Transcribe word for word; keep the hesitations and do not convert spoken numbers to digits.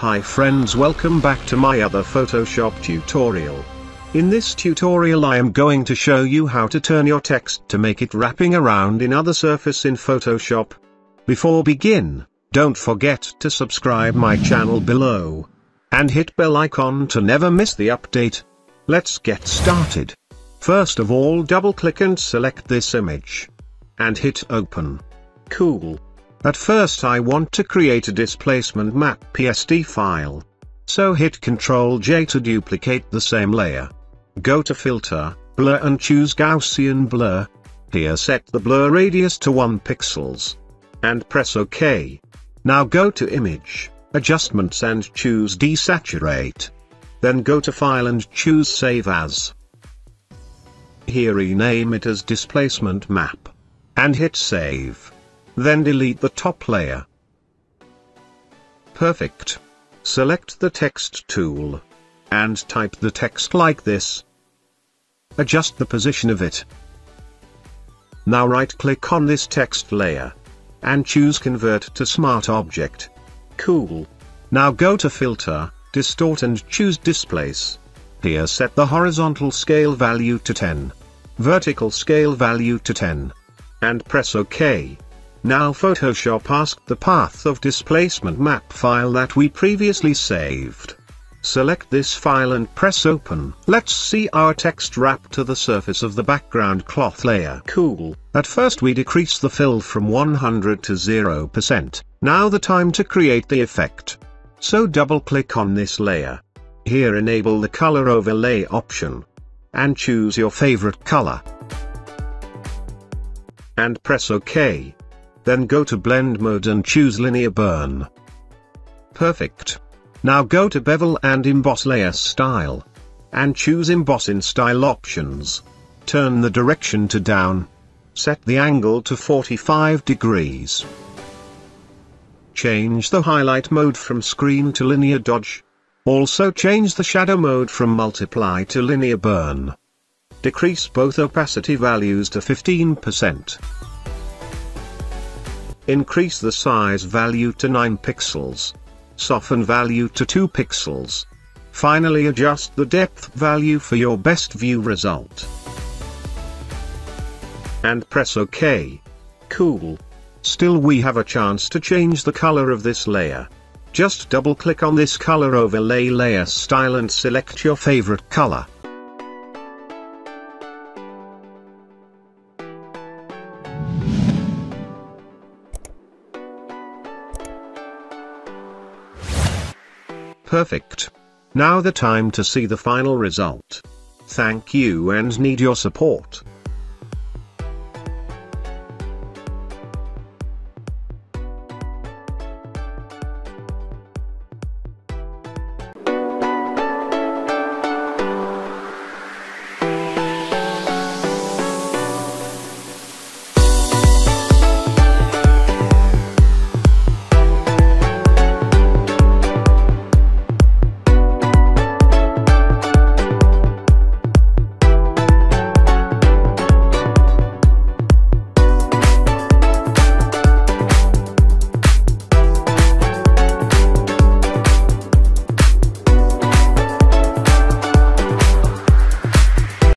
Hi friends, welcome back to my other Photoshop tutorial. In this tutorial I am going to show you how to turn your text to make it wrapping around in other surface in Photoshop. Before begin, don't forget to subscribe my channel below. And hit bell icon to never miss the update. Let's get started. First of all, double click and select this image. And hit open. Cool. At first I want to create a displacement map P S D file. So hit control J to duplicate the same layer. Go to filter, blur and choose Gaussian blur. Here set the blur radius to one pixels. And press OK. Now go to image, adjustments and choose desaturate. Then go to file and choose save as. Here rename it as displacement map. And hit save. Then delete the top layer. Perfect. Select the text tool. And type the text like this. Adjust the position of it. Now right click on this text layer. And choose convert to smart object. Cool. Now go to filter, distort and choose displace. Here set the horizontal scale value to ten. Vertical scale value to ten. And press OK. Now Photoshop asked the path of displacement map file that we previously saved. Select this file and press open. Let's see our text wrapped to the surface of the background cloth layer. Cool. At first we decrease the fill from one hundred to zero percent. Now the time to create the effect. So double click on this layer. Here enable the color overlay option. And choose your favorite color. And press OK. Then go to blend mode and choose linear burn. Perfect. Now go to bevel and emboss layer style. And choose emboss in style options. Turn the direction to down. Set the angle to forty-five degrees. Change the highlight mode from screen to linear dodge. Also change the shadow mode from multiply to linear burn. Decrease both opacity values to fifteen percent. Increase the size value to nine pixels. Soften value to two pixels. Finally adjust the depth value for your best view result. And press OK. Cool. Still we have a chance to change the color of this layer. Just double click on this color overlay layer style and select your favorite color. Perfect. Now the time to see the final result. Thank you and need your support.